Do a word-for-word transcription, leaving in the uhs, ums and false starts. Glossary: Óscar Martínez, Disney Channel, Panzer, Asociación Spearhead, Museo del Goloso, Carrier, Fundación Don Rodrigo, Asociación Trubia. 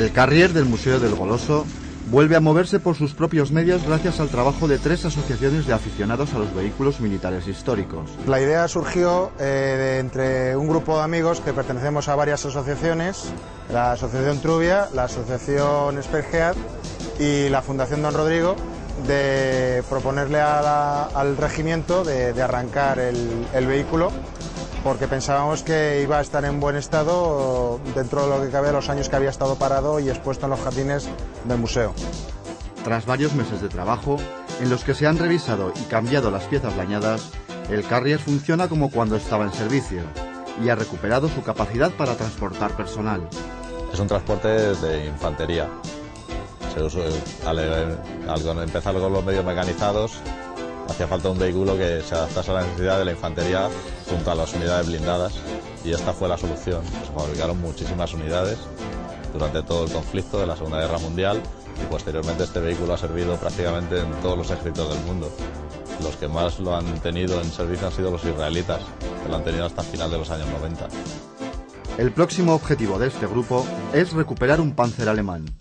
El Carrier del Museo del Goloso vuelve a moverse por sus propios medios gracias al trabajo de tres asociaciones de aficionados a los vehículos militares históricos. La idea surgió eh, de entre un grupo de amigos que pertenecemos a varias asociaciones, la Asociación Trubia, la Asociación Spearhead y la Fundación Don Rodrigo, de proponerle a la, al regimiento de, de arrancar el, el vehículo, porque pensábamos que iba a estar en buen estado dentro de lo que cabe de los años que había estado parado y expuesto en los jardines del museo. Tras varios meses de trabajo, en los que se han revisado y cambiado las piezas dañadas, el Carrier funciona como cuando estaba en servicio y ha recuperado su capacidad para transportar personal. Es un transporte de infantería. Se usa, al, al empezar con los medios mecanizados, hacía falta un vehículo que se adaptase a la necesidad de la infantería junto a las unidades blindadas, y esta fue la solución. Se fabricaron muchísimas unidades durante todo el conflicto de la Segunda Guerra Mundial, y posteriormente este vehículo ha servido prácticamente en todos los ejércitos del mundo. Los que más lo han tenido en servicio han sido los israelitas, que lo han tenido hasta el final de los años noventa. El próximo objetivo de este grupo es recuperar un Panzer alemán.